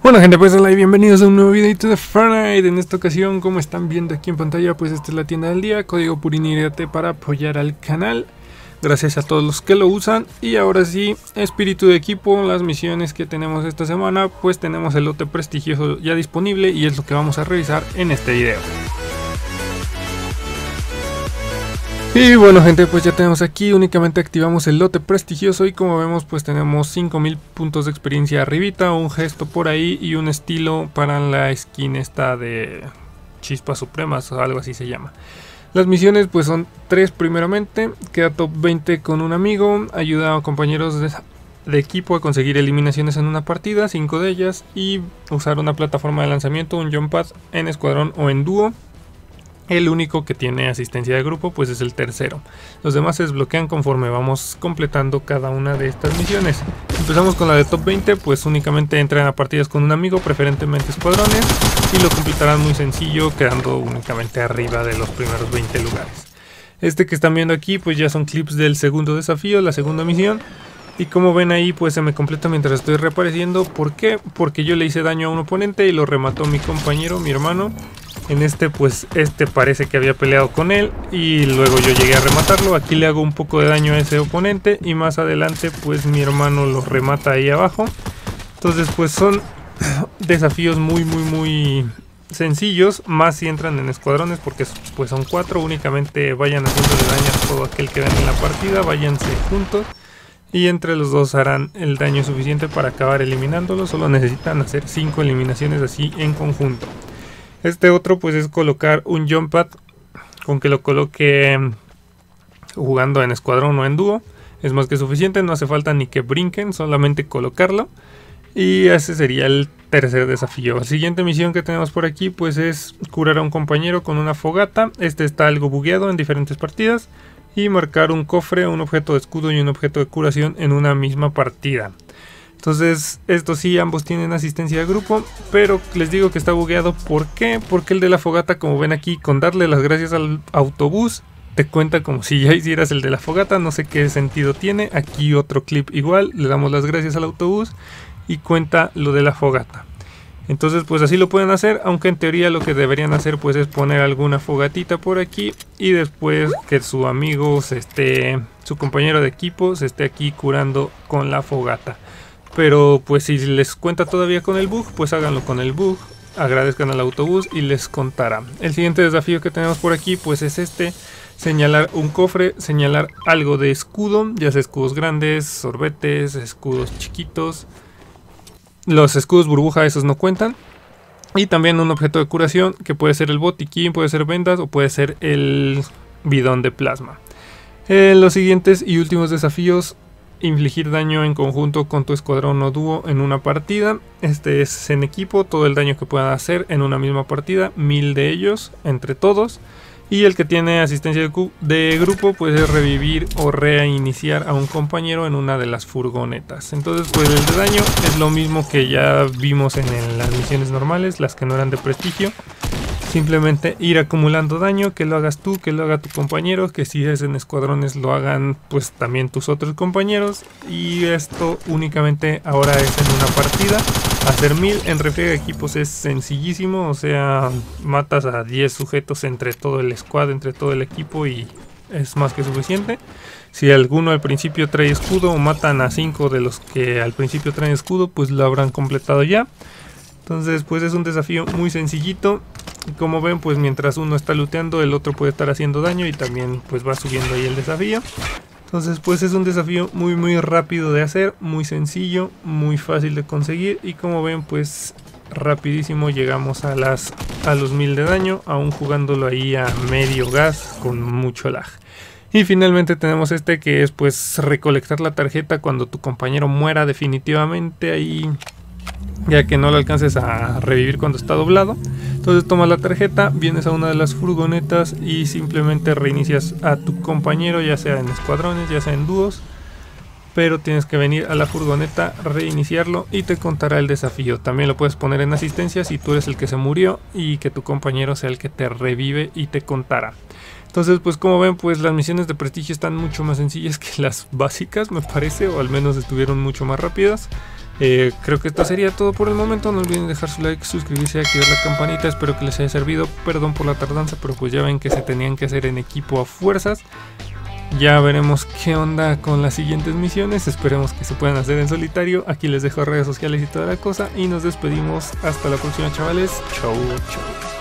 Bueno gente, pues hola y bienvenidos a un nuevo videito de Fortnite. En esta ocasión, como están viendo aquí en pantalla, pues esta es la tienda del día, código PurinYT para apoyar al canal. Gracias a todos los que lo usan. Y ahora sí, Espíritu de Equipo, las misiones que tenemos esta semana, pues tenemos el lote prestigioso ya disponible y es lo que vamos a revisar en este video. Y bueno gente, pues ya tenemos aquí, únicamente activamos el lote prestigioso y como vemos pues tenemos 5000 puntos de experiencia arribita, un gesto por ahí y un estilo para la skin esta de chispas supremas o algo así se llama. Las misiones pues son 3 primeramente, queda top 20 con un amigo, ayuda a compañeros de equipo a conseguir eliminaciones en una partida, 5 de ellas, y usar una plataforma de lanzamiento, un jump pad en escuadrón o en dúo. El único que tiene asistencia de grupo pues es el tercero. Los demás se desbloquean conforme vamos completando cada una de estas misiones. Empezamos con la de top 20, pues únicamente entran a partidas con un amigo, preferentemente escuadrones, y lo completarán muy sencillo quedando únicamente arriba de los primeros 20 lugares. Este que están viendo aquí pues ya son clips del segundo desafío, la segunda misión. Y como ven ahí pues se me completa mientras estoy reapareciendo. ¿Por qué? Porque yo le hice daño a un oponente y lo remató mi compañero, mi hermano. En este pues parece que había peleado con él y luego yo llegué a rematarlo. Aquí le hago un poco de daño a ese oponente y más adelante pues mi hermano lo remata ahí abajo. Entonces pues son desafíos muy sencillos, más si entran en escuadrones porque pues son 4. Únicamente vayan haciéndole daño a todo aquel que ven en la partida, váyanse juntos. Y entre los dos harán el daño suficiente para acabar eliminándolo. Solo necesitan hacer 5 eliminaciones así en conjunto. Este otro pues es colocar un jump pad, con que lo coloque jugando en escuadrón o en dúo. Es más que suficiente, no hace falta ni que brinquen, solamente colocarlo. Y ese sería el tercer desafío. La siguiente misión que tenemos por aquí pues es curar a un compañero con una fogata. Este está algo bugueado en diferentes partidas. Y marcar un cofre, un objeto de escudo y un objeto de curación en una misma partida. Entonces estos sí, ambos tienen asistencia de grupo, pero les digo que está bugueado. ¿Por qué? Porque el de la fogata, como ven aquí, con darle las gracias al autobús, te cuenta como si ya hicieras el de la fogata. No sé qué sentido tiene. Aquí otro clip igual, le damos las gracias al autobús y cuenta lo de la fogata. Entonces pues así lo pueden hacer, aunque en teoría lo que deberían hacer pues es poner alguna fogatita por aquí y después que su amigo su compañero de equipo se esté aquí curando con la fogata. Pero pues si les cuenta todavía con el bug, pues háganlo con el bug, agradezcan al autobús y les contará. El siguiente desafío que tenemos por aquí pues es señalar un cofre, señalar algo de escudo, ya sea escudos grandes, sorbetes, escudos chiquitos. Los escudos burbuja, esos no cuentan. Y también un objeto de curación que puede ser el botiquín, puede ser vendas o puede ser el bidón de plasma. Los siguientes y últimos desafíos: infligir daño en conjunto con tu escuadrón o dúo en una partida. Este es en equipo, todo el daño que puedan hacer en una misma partida, 1000 de ellos entre todos. Y el que tiene asistencia de grupo pues es revivir o reiniciar a un compañero en una de las furgonetas. Entonces pues el de daño es lo mismo que ya vimos en las misiones normales, las que no eran de prestigio. Simplemente ir acumulando daño, que lo hagas tú, que lo haga tu compañero, que si es en escuadrones lo hagan pues también tus otros compañeros. Y esto únicamente ahora es en una partida. Hacer 1000 en refriega de equipos es sencillísimo, o sea, matas a 10 sujetos entre todo el squad, entre todo el equipo y es más que suficiente. Si alguno al principio trae escudo o matan a 5 de los que al principio traen escudo, pues lo habrán completado ya. Entonces pues es un desafío muy sencillito. Y como ven pues mientras uno está looteando el otro puede estar haciendo daño y también pues va subiendo ahí el desafío. Entonces pues es un desafío muy rápido de hacer, muy sencillo, muy fácil de conseguir y como ven pues rapidísimo llegamos a los 1000 de daño, aún jugándolo ahí a medio gas con mucho lag. Y finalmente tenemos este que es pues recolectar la tarjeta cuando tu compañero muera definitivamente ahí, ya que no lo alcances a revivir cuando está doblado. Entonces tomas la tarjeta, vienes a una de las furgonetas y simplemente reinicias a tu compañero, ya sea en escuadrones, ya sea en dúos. Pero tienes que venir a la furgoneta, reiniciarlo y te contará el desafío. También lo puedes poner en asistencia si tú eres el que se murió y que tu compañero sea el que te revive y te contará. Entonces pues como ven pues las misiones de prestigio están mucho más sencillas que las básicas me parece, o al menos estuvieron mucho más rápidas. Creo que esto sería todo por el momento. No olviden dejar su like, suscribirse y activar la campanita. Espero que les haya servido. Perdón por la tardanza, pero pues ya ven que se tenían que hacer en equipo a fuerzas. Ya veremos qué onda con las siguientes misiones. Esperemos que se puedan hacer en solitario. Aquí les dejo redes sociales y toda la cosa. Y nos despedimos. Hasta la próxima, chavales. Chau, chau.